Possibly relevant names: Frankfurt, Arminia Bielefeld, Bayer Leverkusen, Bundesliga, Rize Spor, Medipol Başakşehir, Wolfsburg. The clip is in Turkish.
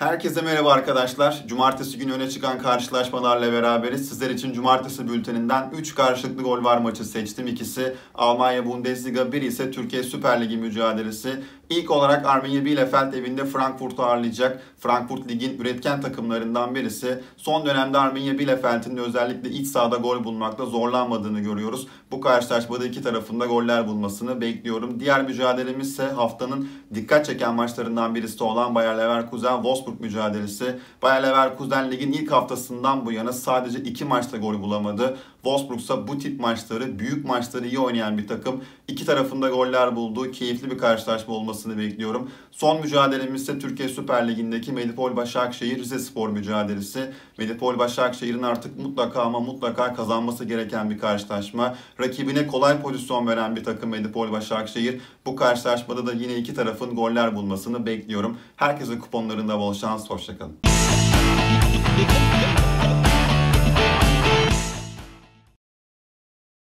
Herkese merhaba arkadaşlar. Cumartesi günü öne çıkan karşılaşmalarla beraberiz. Sizler için cumartesi bülteninden 3 karşılıklı gol var maçı seçtim. İkisi Almanya Bundesliga, biri ise Türkiye Süper Ligi mücadelesi. İlk olarak Arminia Bielefeld evinde Frankfurt'u ağırlayacak. Frankfurt ligin üretken takımlarından birisi. Son dönemde Arminia Bielefeld'in özellikle iç sahada gol bulmakta zorlanmadığını görüyoruz. Bu karşılaşmada iki tarafında goller bulmasını bekliyorum. Diğer mücadelemiz ise haftanın dikkat çeken maçlarından birisi olan Bayer Leverkusen Wolfsburg mücadelesi. Bayer Leverkusen ligin ilk haftasından bu yana sadece 2 maçta gol bulamadı. Wolfsburg ise bu tip maçları, büyük maçları iyi oynayan bir takım. İki tarafında goller bulduğu keyifli bir karşılaşma olmasını bekliyorum. Son mücadelemiz ise Türkiye Süper Ligi'ndeki Medipol Başakşehir Rize Spor mücadelesi. Medipol Başakşehir'in artık mutlaka ama mutlaka kazanması gereken bir karşılaşma. Rakibine kolay pozisyon veren bir takım Medipol Başakşehir. Bu karşılaşmada da yine iki tarafın goller bulmasını bekliyorum. Herkese kuponlarında bol şans. Hoşça kalın.